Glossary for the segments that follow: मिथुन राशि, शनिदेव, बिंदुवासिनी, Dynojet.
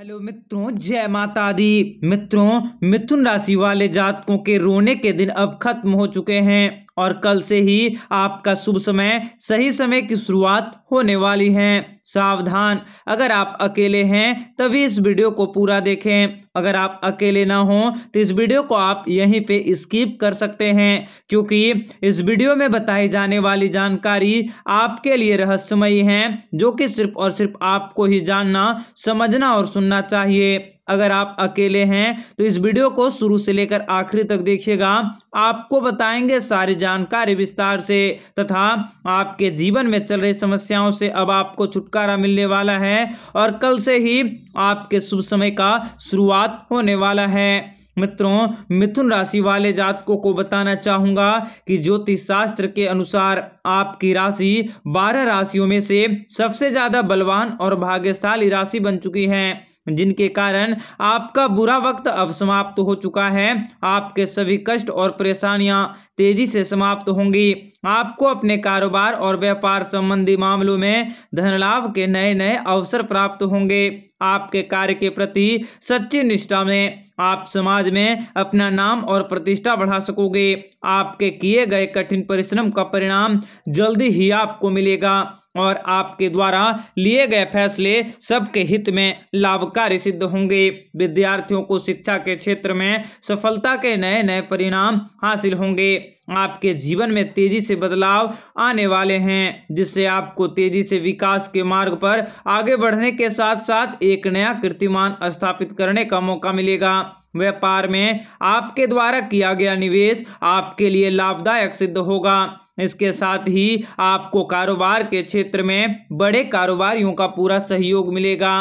Hello मित्रों, जय माता दी। मित्रों, मिथुन राशि वाले जातकों के रोने के दिन अब खत्म हो चुके हैं और कल से ही आपका शुभ समय, सही समय की शुरुआत होने वाली है। सावधान, अगर आप अकेले हैं तभी इस वीडियो को पूरा देखें। अगर आप अकेले ना हों तो इस वीडियो को आप यहीं पे स्किप कर सकते हैं, क्योंकि इस वीडियो में बताई जाने वाली जानकारी आपके लिए रहस्यमयी है, जो कि सिर्फ और सिर्फ आपको ही जानना, समझना और सुनना चाहिए। अगर आप अकेले हैं तो इस वीडियो को शुरू से लेकर आखिरी तक देखिएगा। आपको बताएंगे सारी जानकारी विस्तार से, तथा आपके जीवन में चल रही समस्याओं से अब आपको छुटकारा मिलने वाला है और कल से ही आपके शुभ समय का शुरुआत होने वाला है। मित्रों, मिथुन राशि वाले जातकों को बताना चाहूँगा कि ज्योतिष शास्त्र के अनुसार आपकी राशि 12 राशियों में से सबसे ज़्यादा बलवान और भाग्यशाली राशि बन चुकी है, जिनके कारण आपका बुरा वक्त अब समाप्त हो चुका है। आपके सभी कष्ट और परेशानियां तेजी से समाप्त होंगी। आपको अपने कारोबार और व्यापार संबंधी मामलों में धनलाभ के नए नए अवसर प्राप्त होंगे। आपके कार्य के प्रति सच्ची निष्ठा में आप समाज में अपना नाम और प्रतिष्ठा बढ़ा सकोगे। आपके किए गए कठिन परिश्रम का परिणाम जल्दी ही आपको मिलेगा और आपके द्वारा लिए गए फैसले सबके हित में लाभकारी सिद्ध होंगे। विद्यार्थियों को शिक्षा के क्षेत्र में सफलता के नए नए परिणाम हासिल होंगे। आपके जीवन में तेजी से बदलाव आने वाले हैं, जिससे आपको तेजी से विकास के मार्ग पर आगे बढ़ने के साथ साथ एक नया कीर्तिमान स्थापित करने का मौका मिलेगा। व्यापार में आपके द्वारा किया गया निवेश आपके लिए लाभदायक सिद्ध होगा। इसके साथ ही आपको कारोबार के क्षेत्र में बड़े कारोबारियों का पूरा सहयोग मिलेगा।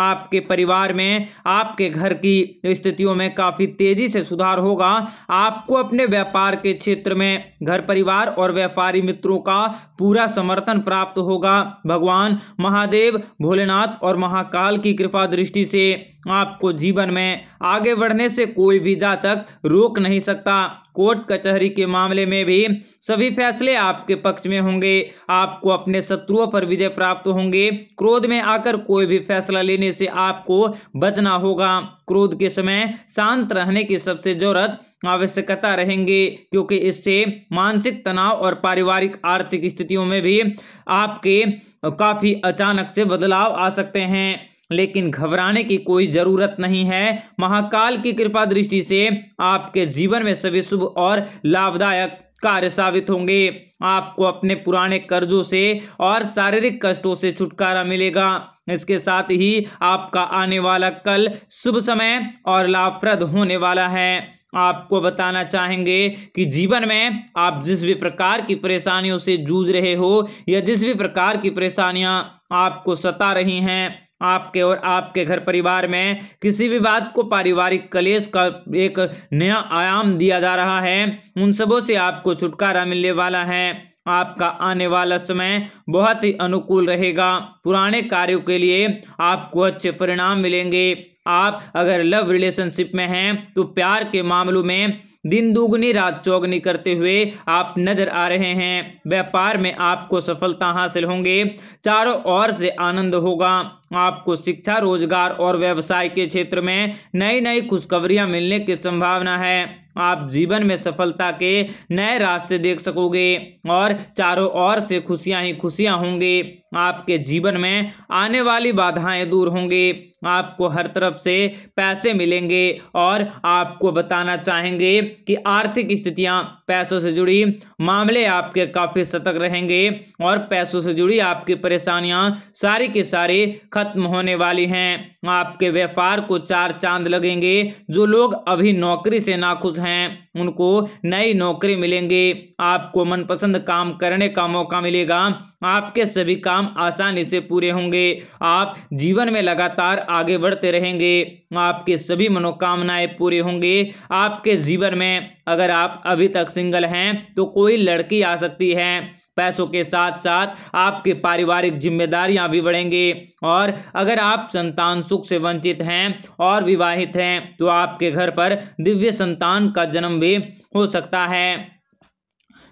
आपके परिवार में आपके घर की स्थितियों में काफ़ी तेज़ी से सुधार होगा। आपको अपने व्यापार के क्षेत्र में घर परिवार और व्यापारी मित्रों का पूरा समर्थन प्राप्त होगा। भगवान महादेव, भोलेनाथ और महाकाल की कृपा दृष्टि से आपको जीवन में आगे बढ़ने से कोई भी जातक रोक नहीं सकता। कोर्ट कचहरी के मामले में भी सभी फैसले आपके पक्ष में होंगे। आपको अपने शत्रुओं पर विजय प्राप्त होंगे। क्रोध में आकर कोई भी फैसला लेने से आपको बचना होगा। क्रोध के समय शांत रहने की सबसे जरूरत आवश्यकता रहेंगे, क्योंकि इससे मानसिक तनाव और पारिवारिक आर्थिक स्थितियों में भी आपके काफ़ी अचानक से बदलाव आ सकते हैं, लेकिन घबराने की कोई जरूरत नहीं है। महाकाल की कृपा दृष्टि से आपके जीवन में सभी शुभ और लाभदायक कार्य साबित होंगे। आपको अपने पुराने कर्जों से और शारीरिक कष्टों से छुटकारा मिलेगा। इसके साथ ही आपका आने वाला कल शुभ समय और लाभप्रद होने वाला है। आपको बताना चाहेंगे कि जीवन में आप जिस भी प्रकार की परेशानियों से जूझ रहे हो या जिस भी प्रकार की परेशानियां आपको सता रही हैं, आपके और आपके घर परिवार में किसी भी बात को पारिवारिक कलेश का एक नया आयाम दिया जा रहा है, उन सबों से आपको छुटकारा मिलने वाला है। आपका आने वाला समय बहुत ही अनुकूल रहेगा। पुराने कार्यों के लिए आपको अच्छे परिणाम मिलेंगे। आप अगर लव रिलेशनशिप में हैं तो प्यार के मामलों में दिन दुगनी रात चौगनी करते हुए आप नजर आ रहे हैं। व्यापार में आपको सफलता हासिल होंगे। चारों ओर से आनंद होगा। आपको शिक्षा, रोजगार और व्यवसाय के क्षेत्र में नई नई खुशखबरियां मिलने की संभावना है। आप जीवन में सफलता के नए रास्ते देख सकोगे और चारों ओर से खुशियां ही खुशियां होंगी। आपके जीवन में आने वाली बाधाएं दूर होंगी। आपको हर तरफ से पैसे मिलेंगे और आपको बताना चाहेंगे कि आर्थिक स्थितियां, पैसों से जुड़ी मामले आपके काफ़ी सतर्क रहेंगे और पैसों से जुड़ी आपकी परेशानियां सारी की सारी खत्म होने वाली हैं। आपके व्यापार को चार चांद लगेंगे। जो लोग अभी नौकरी से नाखुश हैं उनको नई नौकरी मिलेंगे। आपको मनपसंद काम करने का मौका मिलेगा। आपके सभी काम आसानी से पूरे होंगे। आप जीवन में लगातार आगे बढ़ते रहेंगे। आपके सभी मनोकामनाएं पूरी होंगी। आपके जीवन में अगर आप अभी तक सिंगल हैं तो कोई लड़की आ सकती है। पैसों के साथ साथ आपके पारिवारिक जिम्मेदारियां भी बढ़ेंगी और अगर आप संतान सुख से वंचित हैं और विवाहित हैं तो आपके घर पर दिव्य संतान का जन्म भी हो सकता है।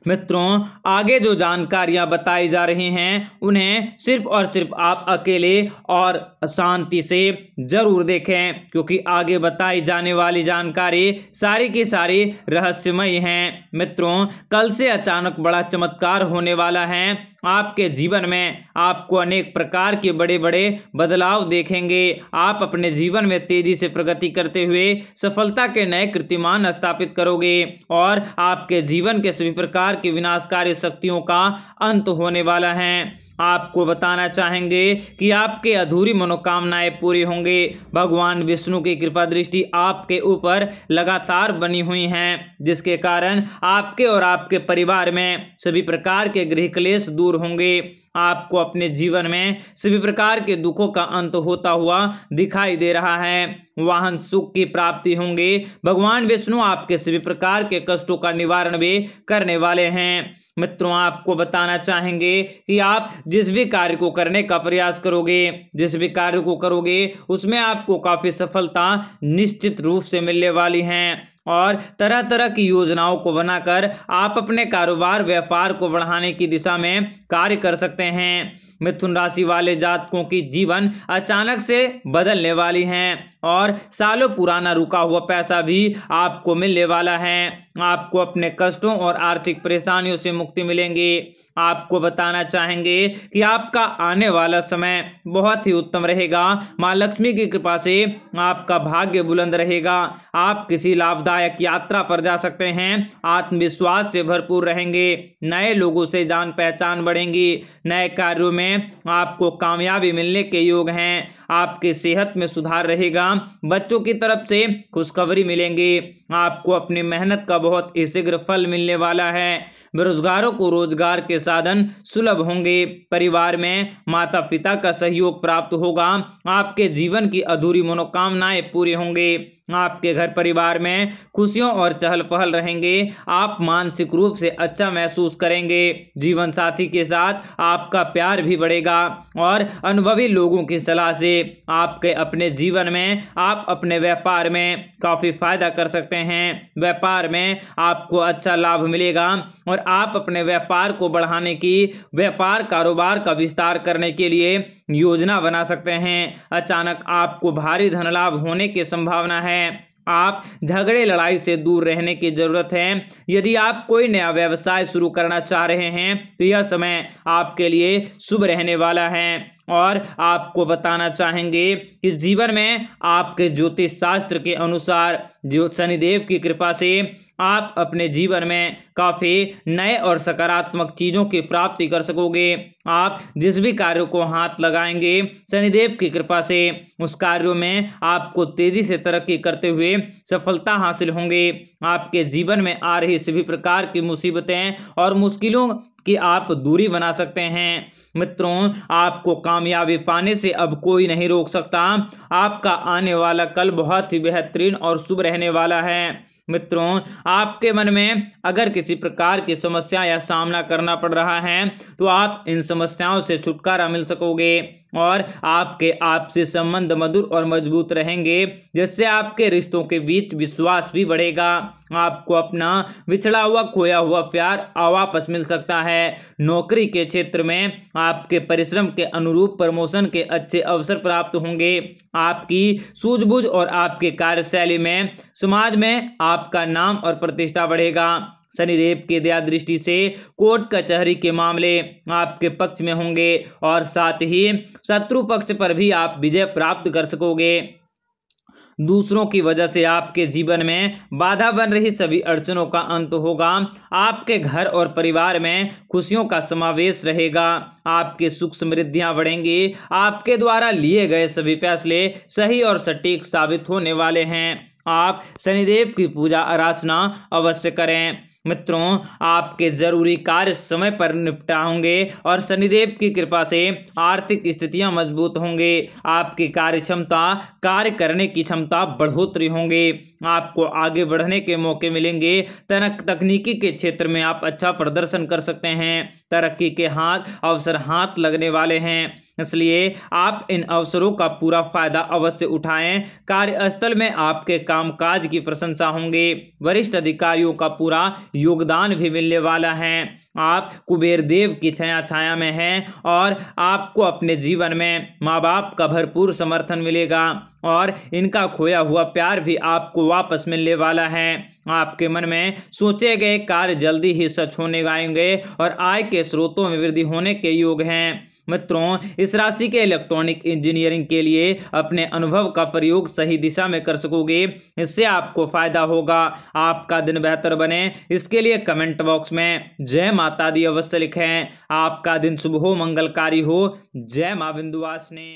मित्रों, आगे जो जानकारियां बताई जा रही हैं उन्हें सिर्फ और सिर्फ आप अकेले और शांति से जरूर देखें, क्योंकि आगे बताई जाने वाली जानकारी सारी की सारी रहस्यमय हैं। मित्रों, कल से अचानक बड़ा चमत्कार होने वाला है। आपके जीवन में आपको अनेक प्रकार के बड़े बड़े बदलाव देखेंगे। आप अपने जीवन में तेजी से प्रगति करते हुए सफलता के नए कीर्तिमान स्थापित करोगे और आपके जीवन के सभी प्रकार की विनाशकारी शक्तियों का अंत होने वाला है। आपको बताना चाहेंगे कि आपके अधूरी मनोकामनाएं पूरी होंगी। भगवान विष्णु की कृपा दृष्टि आपके ऊपर लगातार बनी हुई है, जिसके कारण आपके और आपके परिवार में सभी प्रकार के गृह क्लेश दूर होंगे। आपको अपने जीवन में सभी प्रकार के दुखों का अंत होता हुआ दिखाई दे रहा है। वाहन सुख की प्राप्ति होंगे। भगवान विष्णु आपके सभी प्रकार के कष्टों का निवारण भी करने वाले हैं। मित्रों, आपको बताना चाहेंगे कि आप जिस भी कार्य को करने का प्रयास करोगे, जिस भी कार्य को करोगे, उसमें आपको काफी सफलता निश्चित रूप से मिलने वाली है और तरह तरह की योजनाओं को बनाकर आप अपने कारोबार व्यापार को बढ़ाने की दिशा में कार्य कर सकते हैं। मिथुन राशि वाले जातकों की जीवन अचानक से बदलने वाली हैं और सालों पुराना रुका हुआ पैसा भी आपको मिलने वाला है। आपको अपने कष्टों और आर्थिक परेशानियों से मुक्ति मिलेंगी। आपको बताना चाहेंगे कि आपका आने वाला समय बहुत ही उत्तम रहेगा। मां लक्ष्मी की कृपा से आपका भाग्य बुलंद रहेगा। आप किसी लाभदायक यात्रा पर जा सकते हैं। आत्मविश्वास से भरपूर रहेंगे। नए लोगों से जान पहचान बढ़ेंगी। नए कार्यों में आपको कामयाबी मिलने के योग हैं। आपकी सेहत में सुधार रहेगा। बच्चों की तरफ से खुशखबरी मिलेंगी। आपको अपनी मेहनत का बहुत ही शीघ्र फल मिलने वाला है। बेरोजगारों को रोजगार के साधन सुलभ होंगे। परिवार में माता पिता का सहयोग प्राप्त होगा। आपके जीवन की अधूरी मनोकामनाएं पूरी होंगी। आपके घर परिवार में खुशियों और चहल पहल रहेंगे। आप मानसिक रूप से अच्छा महसूस करेंगे। जीवन साथी के साथ आपका प्यार भी बढ़ेगा और अनुभवी लोगों की सलाह से आपके अपने जीवन में आप अपने व्यापार में काफी फायदा कर सकते हैं। व्यापार में आपको अच्छा लाभ मिलेगा और आप अपने व्यापार को बढ़ाने की व्यापार कारोबार का विस्तार करने के लिए योजना बना सकते हैं। अचानक आपको भारी धन लाभ होने की संभावना है। आप झगड़े लड़ाई से दूर रहने की जरूरत है। यदि आप कोई नया व्यवसाय शुरू करना चाह रहे हैं तो यह समय आपके लिए शुभ रहने वाला है। और आपको बताना चाहेंगे कि जीवन में आपके ज्योतिष शास्त्र के अनुसार शनिदेव की कृपा से आप अपने जीवन में काफ़ी नए और सकारात्मक चीज़ों की प्राप्ति कर सकोगे। आप जिस भी कार्यों को हाथ लगाएंगे, शनिदेव की कृपा से उस कार्यों में आपको तेज़ी से तरक्की करते हुए सफलता हासिल होंगे। आपके जीवन में आ रही सभी प्रकार की मुसीबतें और मुश्किलों कि आप दूरी बना सकते हैं। मित्रों, आपको कामयाबी पाने से अब कोई नहीं रोक सकता। आपका आने वाला कल बहुत ही बेहतरीन और शुभ रहने वाला है। मित्रों, आपके मन में अगर किसी प्रकार की समस्या या सामना करना पड़ रहा है तो आप इन समस्याओं से छुटकारा मिल सकोगे और आपके आपसी संबंध मधुर और मजबूत रहेंगे, जिससे आपके रिश्तों के बीच विश्वास भी बढ़ेगा। आपको अपना बिछड़ा हुआ खोया हुआ प्यार वापस मिल सकता है। नौकरी के क्षेत्र में आपके परिश्रम के अनुरूप प्रमोशन के अच्छे अवसर प्राप्त होंगे। आपकी सूझबूझ और आपके कार्यशैली में समाज में आपका नाम और प्रतिष्ठा बढ़ेगा। शनिदेव की दया दृष्टि से कोर्ट कचहरी के मामले आपके पक्ष में होंगे और साथ ही शत्रु पक्ष पर भी आप विजय प्राप्त कर सकोगे। दूसरों की वजह से आपके जीवन में बाधा बन रही सभी अड़चनों का अंत होगा। आपके घर और परिवार में खुशियों का समावेश रहेगा। आपके सुख समृद्धियां बढ़ेंगी। आपके द्वारा लिए गए सभी फैसले सही और सटीक साबित होने वाले हैं। आप शनिदेव की पूजा अर्चना अवश्य करें। मित्रों, आपके जरूरी कार्य समय पर निपटा होंगे और शनिदेव की कृपा से आर्थिक स्थितियां मजबूत होंगे। आपकी कार्य क्षमता, कार्य करने की क्षमता बढ़ोतरी होंगे। आपको आगे बढ़ने के मौके मिलेंगे। तकनीकी के क्षेत्र में आप अच्छा प्रदर्शन कर सकते हैं। तरक्की के अवसर हाथ लगने वाले हैं। इसलिए आप इन अवसरों का पूरा फायदा अवश्य उठाएं। कार्यस्थल में आपके कामकाज की प्रशंसा होंगे। वरिष्ठ अधिकारियों का पूरा योगदान भी मिलने वाला है। आप कुबेर देव की छाया में हैं और आपको अपने जीवन में माँ बाप का भरपूर समर्थन मिलेगा और इनका खोया हुआ प्यार भी आपको वापस मिलने वाला है। आपके मन में सोचे गए कार्य जल्दी ही सच होने लगेंगे और आय के स्रोतों में वृद्धि होने के योग हैं। मित्रों, इस राशि के इलेक्ट्रॉनिक इंजीनियरिंग के लिए अपने अनुभव का प्रयोग सही दिशा में कर सकोगे, इससे आपको फायदा होगा। आपका दिन बेहतर बने इसके लिए कमेंट बॉक्स में जय माता दी अवश्य लिखें। आपका दिन शुभ हो, मंगलकारी हो। जय मां बिंदुवासिनी।